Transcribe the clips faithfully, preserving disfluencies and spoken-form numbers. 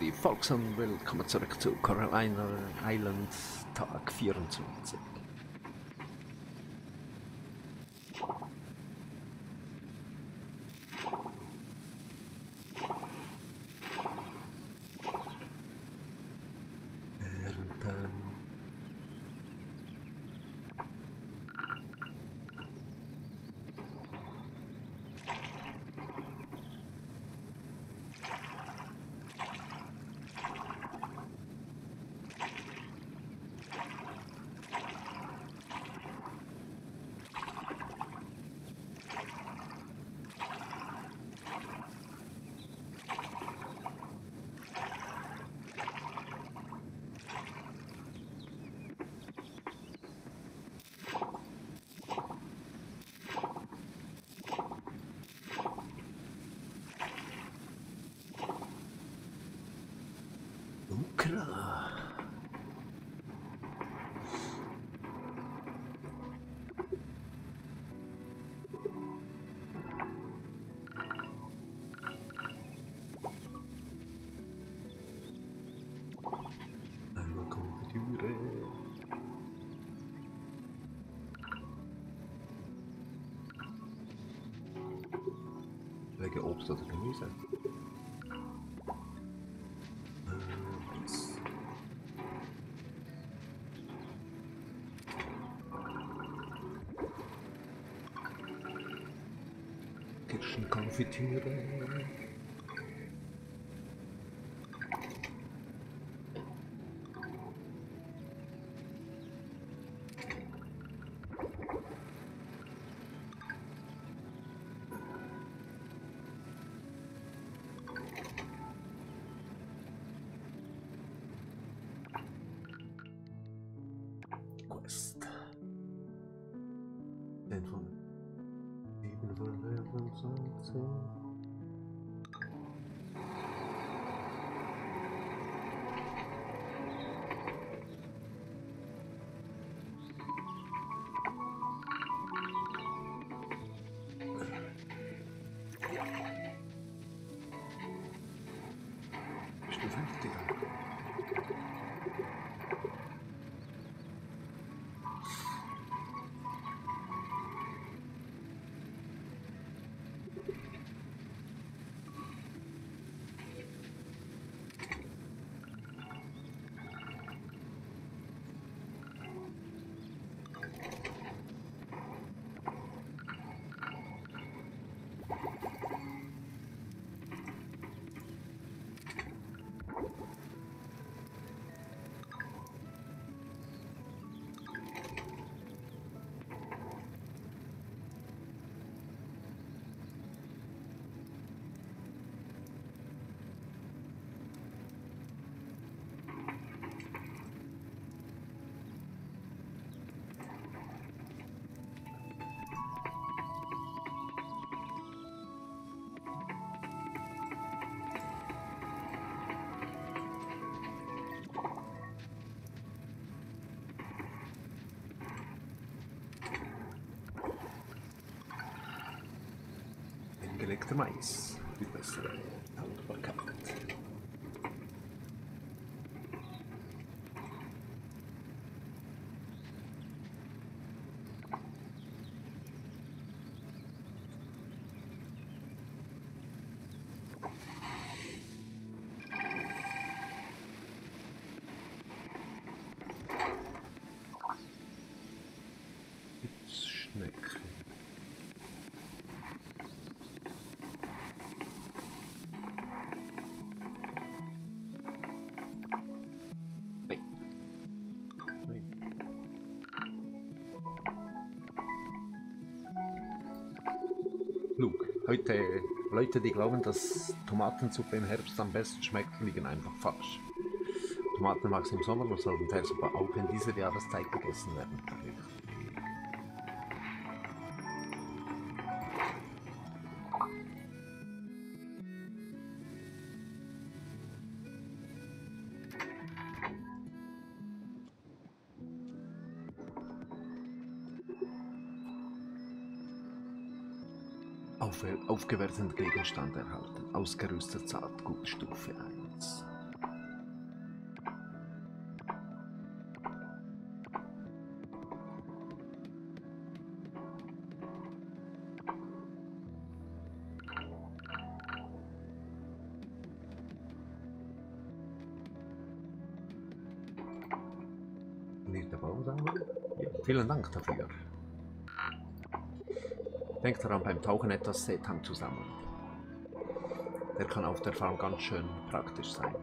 die Volkshand, willkommen zurück zu Coral Island, Tag vierundzwanzig. Welche Obst oder Gemüse? Konfitüre. Quest. Den von siebenhundertsiebenundzwanzig. Gelegte Mais, die bessere Haltbarkeit. Leute, Leute, die glauben, dass Tomatensuppe im Herbst am besten schmeckt, liegen einfach falsch. Tomaten wachsen im Sommer und sollten aber auch in dieser Jahreszeit gegessen werden. Aufgewerteten Gegenstand erhalten, ausgerüstet Saatgut Stufe eins. nächste Baum sagen würde. Ja, vielen Dank dafür. Denkt daran, beim Tauchen etwas Seetang zu sammeln. Der kann auf der Farm ganz schön praktisch sein.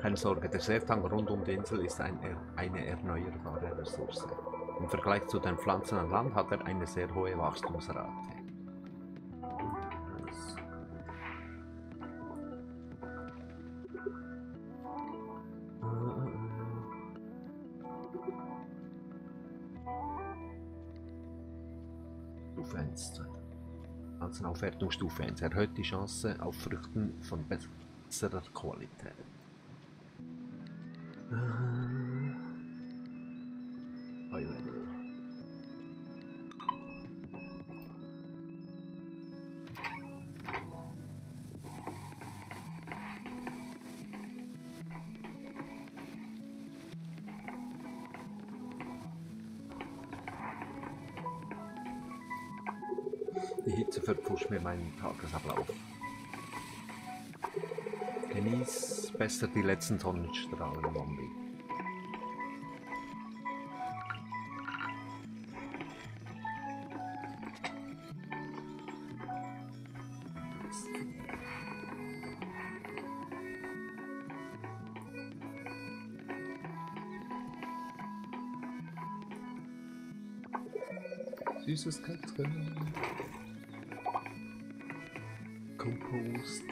Keine Sorge, der Seetang rund um die Insel ist ein, eine erneuerbare Ressource. Im Vergleich zu den Pflanzen an Land hat er eine sehr hohe Wachstumsrate. Aufwertungsstufe eins erhöht die Chance auf Früchten von besserer Qualität. Die Hitze verpfuscht mir meinen Tagesablauf. Genieß besser die letzten Sonnenstrahlen, Wombi. Süßes Kätzchen. Kompost.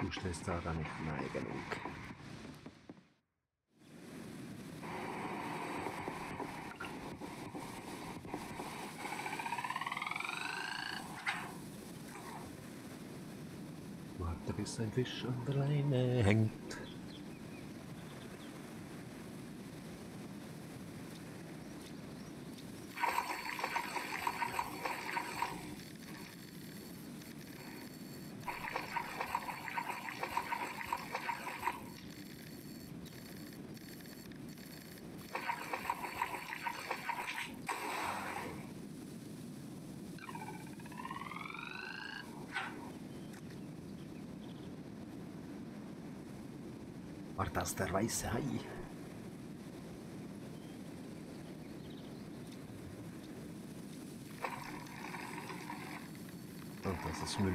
Du stehst daran nicht nahe genug. Bis ein Fisch an der Leine hängt. War das der weiße Hai? Und das ist Müll.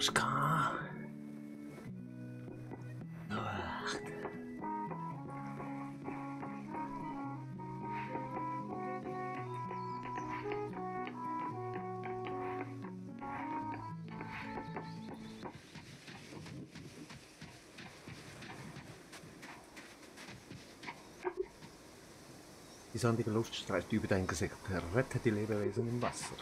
Suska. Die sandige Luft streift über dein Gesicht, rette die Lebewesen im Wasser.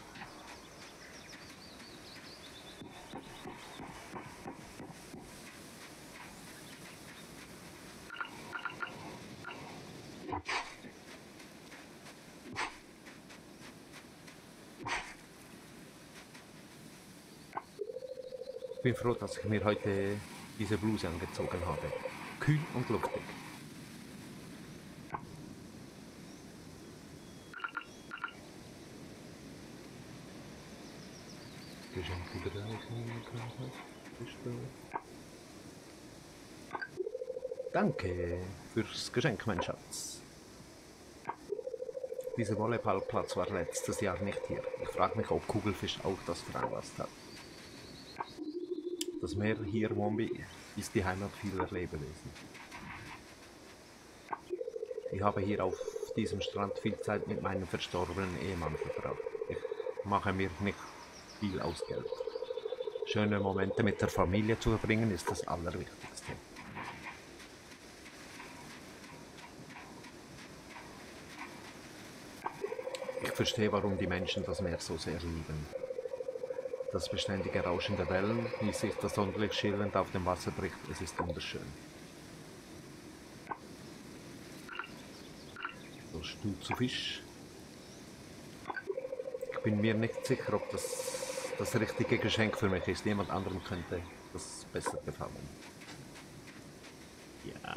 Ich bin froh, dass ich mir heute diese Bluse angezogen habe. Kühl und luftig. Danke fürs Geschenk, mein Schatz. Dieser Volleyballplatz war letztes Jahr nicht hier. Ich frage mich, ob Kugelfisch auch das veranlasst hat. Das Meer hier, Wombi, ist die Heimat vieler Lebewesen. Ich habe hier auf diesem Strand viel Zeit mit meinem verstorbenen Ehemann verbracht. Ich mache mir nicht viel aus Geld. Schöne Momente mit der Familie zu verbringen, ist das Allerwichtigste. Ich verstehe, warum die Menschen das Meer so sehr lieben. Das beständige Rauschen der Wellen, wie sich das Sonnenlicht schillernd auf dem Wasser bricht, es ist wunderschön. So, du zu Fisch. Ich bin mir nicht sicher, ob das das richtige Geschenk für mich ist. Jemand anderem könnte das besser gefallen. Ja.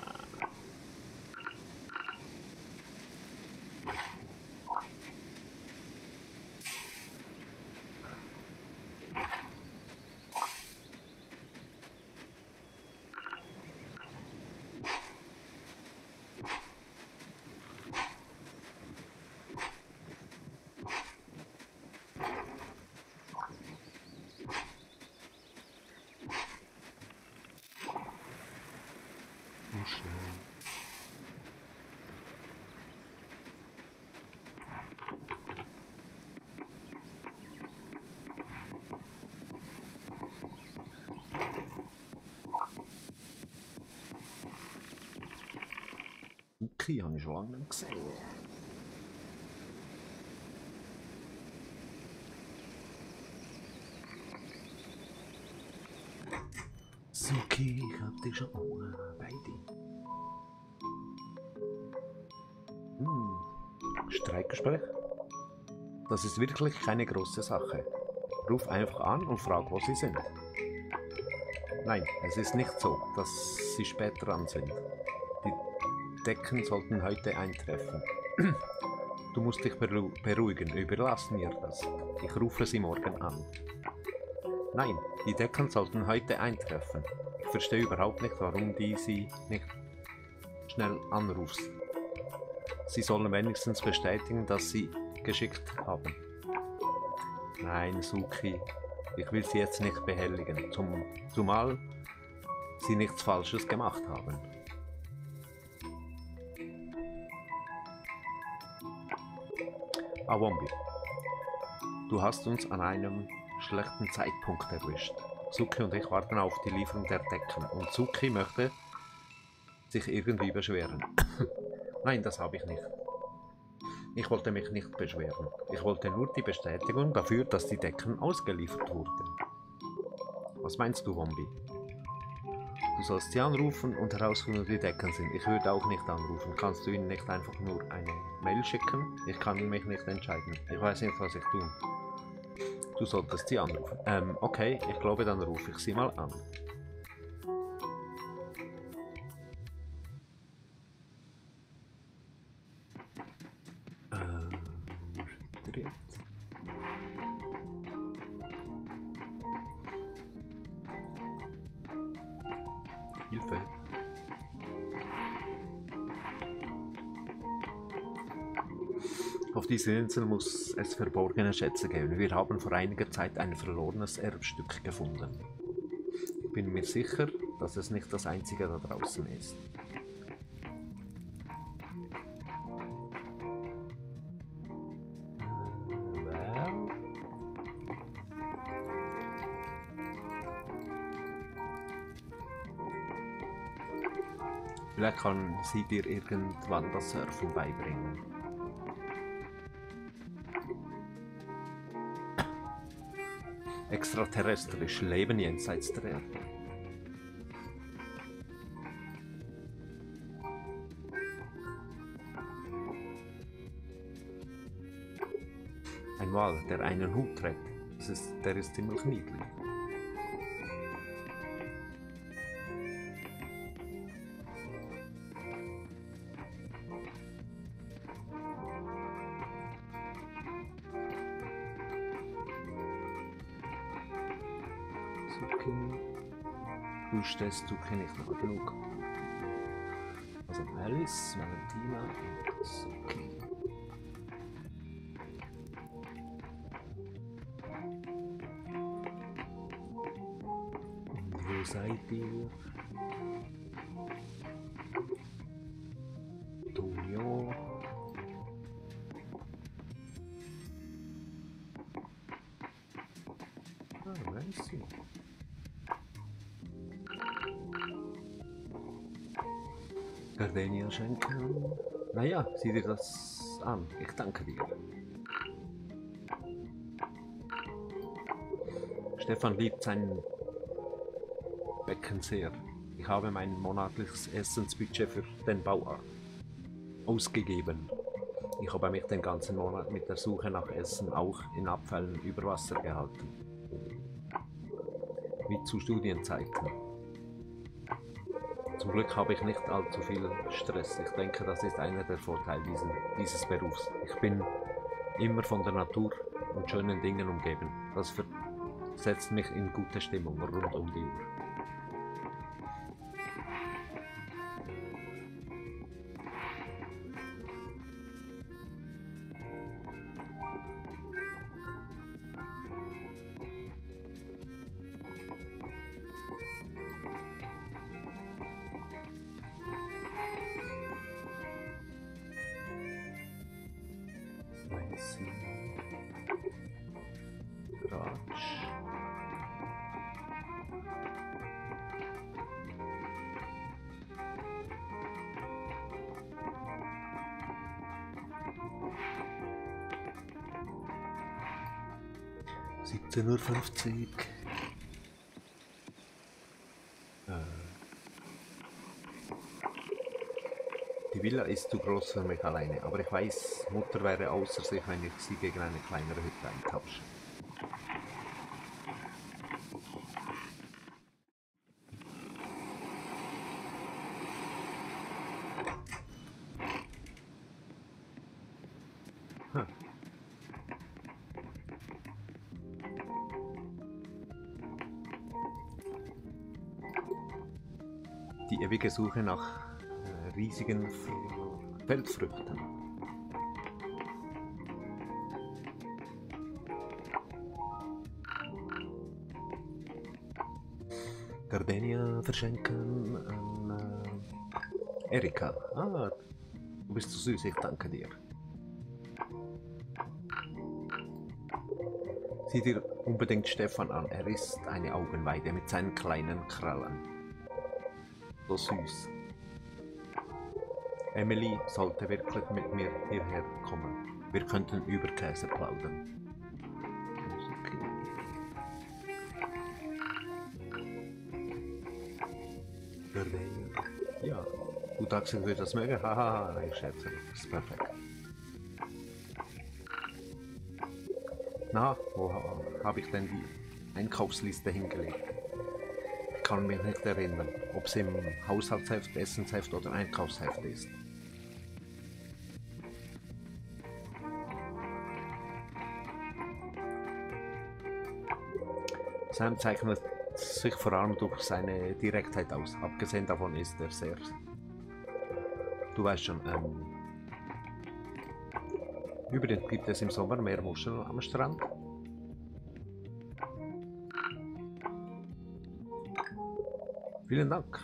Suki habe ich schon lange nicht gesehen. Suki, ich hab dich schon lange bei dir. Hm. Streitgespräch? Das ist wirklich keine große Sache. Ruf einfach an und frag, wo sie sind. Nein, es ist nicht so, dass sie spät dran sind. Decken sollten heute eintreffen. Du musst dich beru beruhigen, überlass mir das. Ich rufe sie morgen an. Nein, die Decken sollten heute eintreffen. Ich verstehe überhaupt nicht, warum die sie nicht schnell anrufst. Sie sollen wenigstens bestätigen, dass sie geschickt haben. Nein, Suki, ich will sie jetzt nicht behelligen, zum, zumal sie nichts Falsches gemacht haben. Ah, Wombi, du hast uns an einem schlechten Zeitpunkt erwischt. Suki und ich warten auf die Lieferung der Decken und Suki möchte sich irgendwie beschweren. Nein, das habe ich nicht. Ich wollte mich nicht beschweren. Ich wollte nur die Bestätigung dafür, dass die Decken ausgeliefert wurden. Was meinst du, Wombi? Du sollst sie anrufen und herausfinden, wie die Decken sind. Ich würde auch nicht anrufen. Kannst du ihnen nicht einfach nur eine Mail schicken? Ich kann mich nicht entscheiden. Ich weiß nicht, was ich tun. Du solltest sie anrufen. Ähm, okay, ich glaube, dann rufe ich sie mal an. Auf dieser Insel muss es verborgene Schätze geben. Wir haben vor einiger Zeit ein verlorenes Erbstück gefunden. Ich bin mir sicher, dass es nicht das einzige da draußen ist. Vielleicht kann sie dir irgendwann das Surfen beibringen. Extraterrestrisch Leben jenseits der Erde. Ein Wal, der einen Hut trägt, das ist, der ist ziemlich niedlich. Du stellst Suki nicht noch genug. Also Alice, Valentina und Suki. Und wo seid ihr? Tonio. Ah, wer ist sie? Gardenia schenken. Naja, sieh dir das an. Ich danke dir. Stefan liebt sein Becken sehr. Ich habe mein monatliches Essensbudget für den Bau ausgegeben. Ich habe mich den ganzen Monat mit der Suche nach Essen auch in Abfällen über Wasser gehalten. Wie zu Studienzeiten. Zum Glück habe ich nicht allzu viel Stress. Ich denke, das ist einer der Vorteile diesen, dieses Berufs. Ich bin immer von der Natur und schönen Dingen umgeben. Das versetzt mich in gute Stimmung rund um die Uhr. siebzehn Uhr fünfzig. Äh. Die Villa ist zu groß für mich alleine, aber ich weiß, Mutter wäre außer sich, wenn ich sie gegen eine kleinere Hütte eintausche. Die ewige Suche nach äh, riesigen F Feldfrüchten. Gardenia verschenken an äh, Erika. Ah, du bist so süß, ich danke dir. Sieh dir unbedingt Stefan an, er ist eine Augenweide mit seinen kleinen Krallen. So süß. Emily sollte wirklich mit mir hierher kommen. Wir könnten über Käse plaudern. Okay. Ja, du darfst irgendwie das mögen. Haha, ich schätze, das ist perfekt. Na, wo habe ich denn die Einkaufsliste hingelegt? Ich kann mich nicht erinnern, ob es im Haushaltsheft, Essensheft oder Einkaufsheft ist. Sam zeichnet sich vor allem durch seine Direktheit aus. Abgesehen davon ist er sehr... Du weißt schon, ähm... Übrigens gibt es im Sommer mehr Muscheln am Strand. Vielen Dank.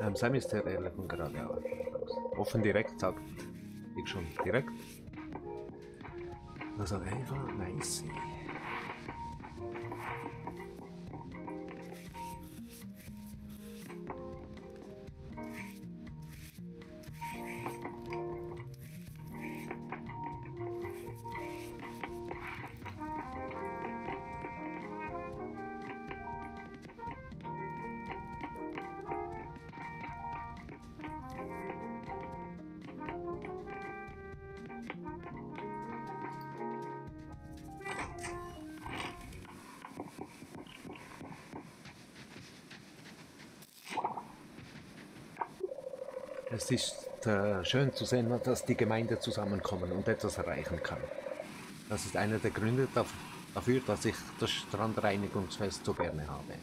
Ähm, Sam ist der Erle von gerade aus. Offen direkt, sagt ich schon direkt. Also einfach nice. Es ist äh, schön zu sehen, dass die Gemeinde zusammenkommen und etwas erreichen kann. Das ist einer der Gründe dafür, dass ich das Strandreinigungsfest zu Berne habe.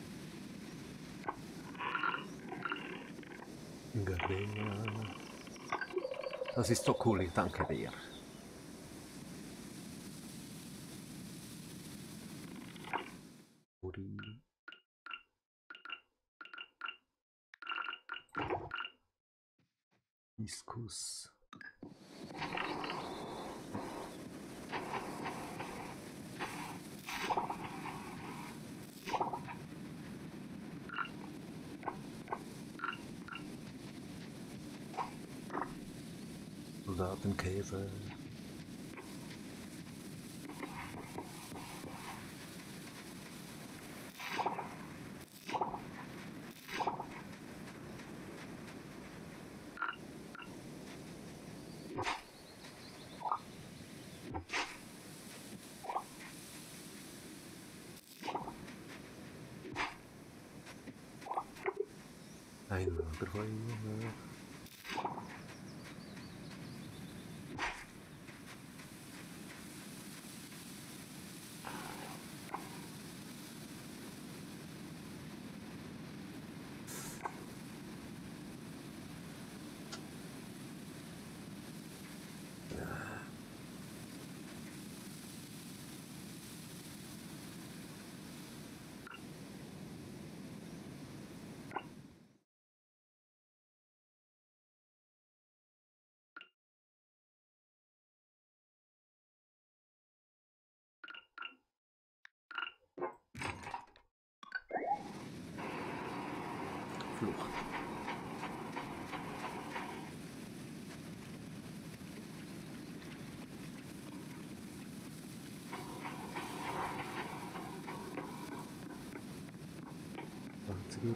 Das ist so cool, ich danke dir. Diskus. Soldatenkäfer.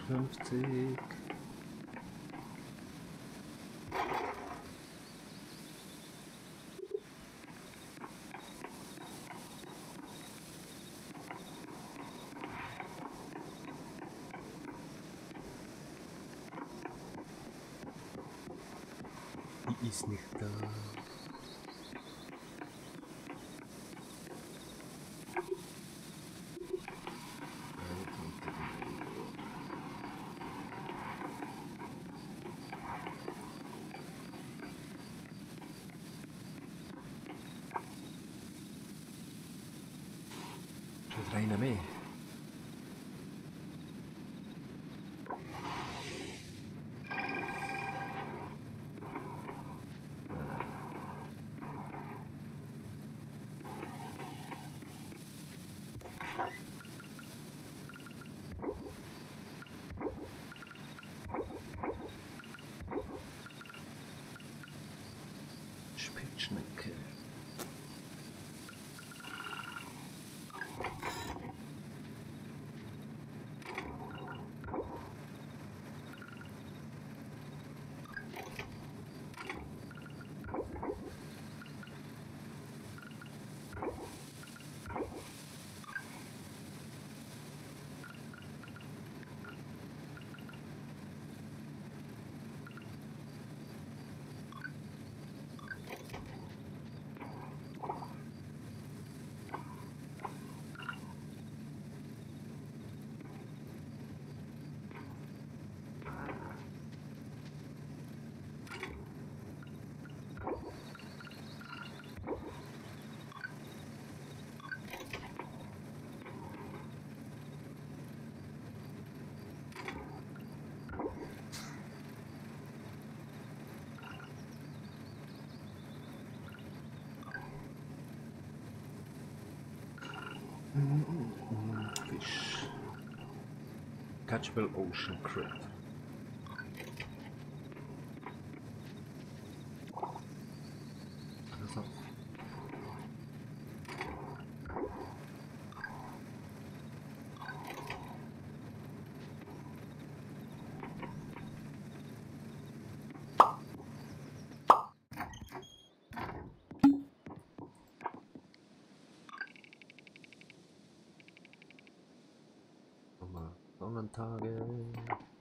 fünfzig. Die ist nicht da. Reiner mehr. Spitzschnecke. Untouchable Ocean Crypt. Tage.